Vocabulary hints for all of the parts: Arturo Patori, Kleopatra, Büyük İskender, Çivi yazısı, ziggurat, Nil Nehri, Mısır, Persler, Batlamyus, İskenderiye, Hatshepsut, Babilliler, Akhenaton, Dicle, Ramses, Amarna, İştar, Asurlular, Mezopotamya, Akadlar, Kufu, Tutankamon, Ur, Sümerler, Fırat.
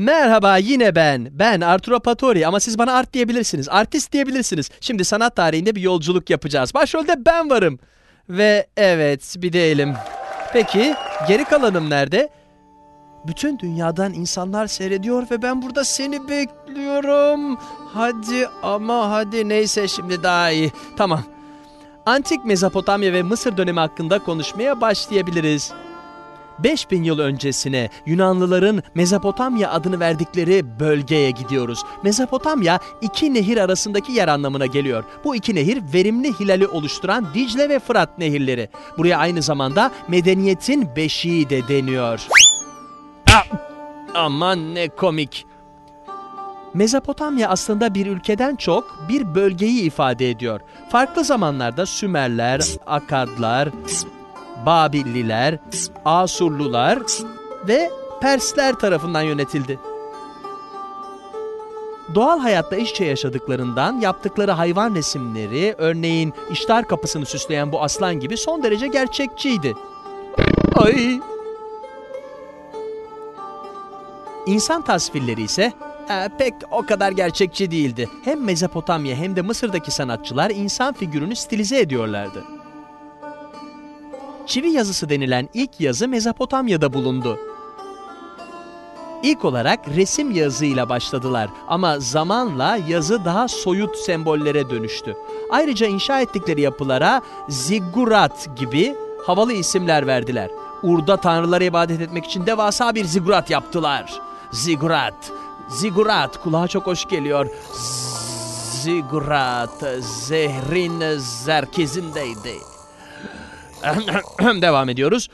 Merhaba, yine ben Arturo Patori ama siz bana Art diyebilirsiniz, artist diyebilirsiniz. Şimdi sanat tarihinde bir yolculuk yapacağız. Başrolde ben varım. Ve evet, bir değilim. Peki, geri kalanım nerede? Bütün dünyadan insanlar seyrediyor ve ben burada seni bekliyorum. Hadi ama hadi, neyse şimdi daha iyi. Tamam. Antik Mezopotamya ve Mısır dönemi hakkında konuşmaya başlayabiliriz. 5000 yıl öncesine Yunanlıların Mezopotamya adını verdikleri bölgeye gidiyoruz. Mezopotamya iki nehir arasındaki yer anlamına geliyor. Bu iki nehir verimli hilali oluşturan Dicle ve Fırat nehirleri. Buraya aynı zamanda medeniyetin beşiği de deniyor. Aman ne komik. Mezopotamya aslında bir ülkeden çok bir bölgeyi ifade ediyor. Farklı zamanlarda Sümerler, Akadlar, Babilliler, Asurlular ve Persler tarafından yönetildi. Doğal hayatta işçe yaşadıklarından yaptıkları hayvan resimleri, örneğin İştar kapısını süsleyen bu aslan gibi son derece gerçekçiydi. Ay. İnsan tasvirleri ise pek o kadar gerçekçi değildi. Hem Mezopotamya hem de Mısır'daki sanatçılar insan figürünü stilize ediyorlardı. Çivi yazısı denilen ilk yazı Mezopotamya'da bulundu. İlk olarak resim yazıyla başladılar ama zamanla yazı daha soyut sembollere dönüştü. Ayrıca inşa ettikleri yapılara ziggurat gibi havalı isimler verdiler. Ur'da tanrılara ibadet etmek için devasa bir ziggurat yaptılar. Ziggurat, ziggurat kulağa çok hoş geliyor. Ziggurat, zehrin zerkezindeydi. Devam ediyoruz.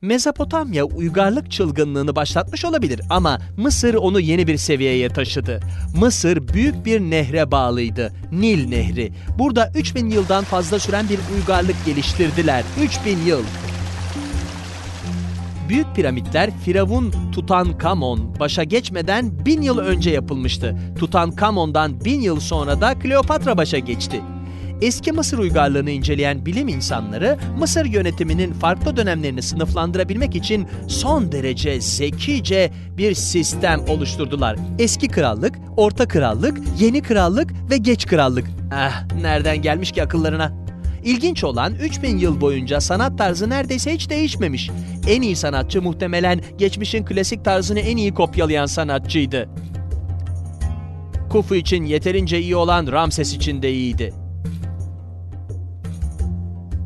Mezopotamya uygarlık çılgınlığını başlatmış olabilir ama Mısır onu yeni bir seviyeye taşıdı. Mısır büyük bir nehre bağlıydı. Nil Nehri. Burada 3000 yıldan fazla süren bir uygarlık geliştirdiler. 3000 yıl. Büyük piramitler Firavun Tutankamon başa geçmeden 1000 yıl önce yapılmıştı. Tutankamon'dan 1000 yıl sonra da Kleopatra başa geçti. Eski Mısır uygarlığını inceleyen bilim insanları Mısır yönetiminin farklı dönemlerini sınıflandırabilmek için son derece zekice bir sistem oluşturdular. Eski krallık, orta krallık, yeni krallık ve geç krallık. Nereden gelmiş ki akıllarına? İlginç olan 3000 yıl boyunca sanat tarzı neredeyse hiç değişmemiş. En iyi sanatçı muhtemelen geçmişin klasik tarzını en iyi kopyalayan sanatçıydı. Kufu için yeterince iyi olan Ramses için de iyiydi.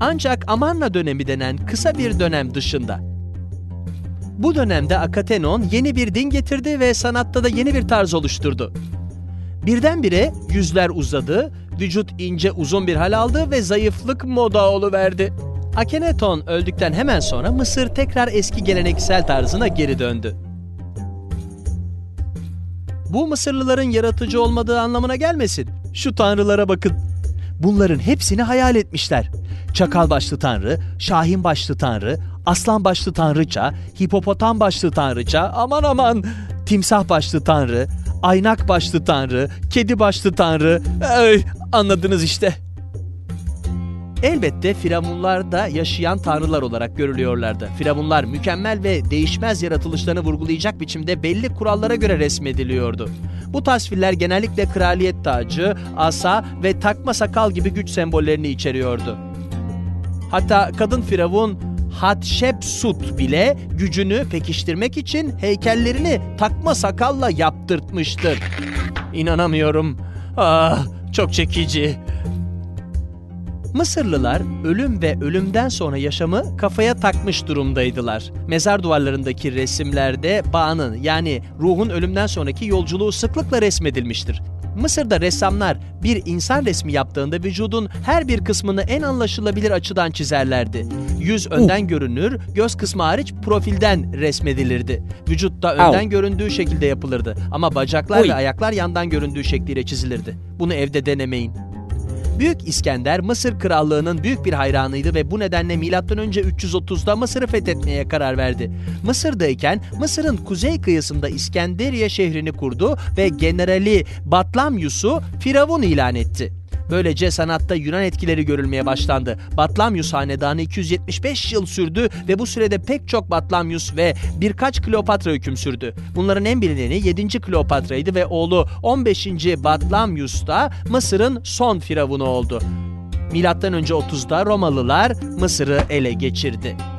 Ancak Amarna dönemi denen kısa bir dönem dışında. Bu dönemde Akhenaton yeni bir din getirdi ve sanatta da yeni bir tarz oluşturdu. Birdenbire yüzler uzadı, vücut ince uzun bir hal aldı ve zayıflık moda oluverdi. Akhenaton öldükten hemen sonra Mısır tekrar eski geleneksel tarzına geri döndü. Bu Mısırlıların yaratıcı olmadığı anlamına gelmesin. Şu tanrılara bakın. Bunların hepsini hayal etmişler. Çakal başlı tanrı, şahin başlı tanrı, aslan başlı tanrıça, hipopotam başlı tanrıça, aman aman, timsah başlı tanrı, aynak başlı tanrı, kedi başlı tanrı, anladınız işte. Elbette firavunlar da yaşayan tanrılar olarak görülüyorlardı. Firavunlar mükemmel ve değişmez yaratılışlarını vurgulayacak biçimde belli kurallara göre resmediliyordu. Bu tasvirler genellikle kraliyet tacı, asa ve takma sakal gibi güç sembollerini içeriyordu. Hatta kadın firavun Hatshepsut bile gücünü pekiştirmek için heykellerini takma sakalla yaptırtmıştır. İnanamıyorum. Çok çekici. Mısırlılar ölüm ve ölümden sonra yaşamı kafaya takmış durumdaydılar. Mezar duvarlarındaki resimlerde bağının yani ruhun ölümden sonraki yolculuğu sıklıkla resmedilmiştir. Mısır'da ressamlar bir insan resmi yaptığında vücudun her bir kısmını en anlaşılabilir açıdan çizerlerdi. Yüz önden görünür, göz kısmı hariç profilden resmedilirdi. Vücut da önden göründüğü şekilde yapılırdı ama bacaklar ve ayaklar yandan göründüğü şekliyle çizilirdi. Bunu evde denemeyin. Büyük İskender Mısır Krallığı'nın büyük bir hayranıydı ve bu nedenle M.Ö. 330'da Mısır'ı fethetmeye karar verdi. Mısır'dayken Mısır'ın kuzey kıyısında İskenderiye şehrini kurdu ve generali Batlamyus'u Firavun ilan etti. Böylece sanatta Yunan etkileri görülmeye başlandı. Batlamyus hanedanı 275 yıl sürdü ve bu sürede pek çok Batlamyus ve birkaç Kleopatra hüküm sürdü. Bunların en bilineni 7. Kleopatra'ydı ve oğlu 15. Batlamyus da Mısır'ın son firavunu oldu. M.Ö. 30'da Romalılar Mısır'ı ele geçirdi.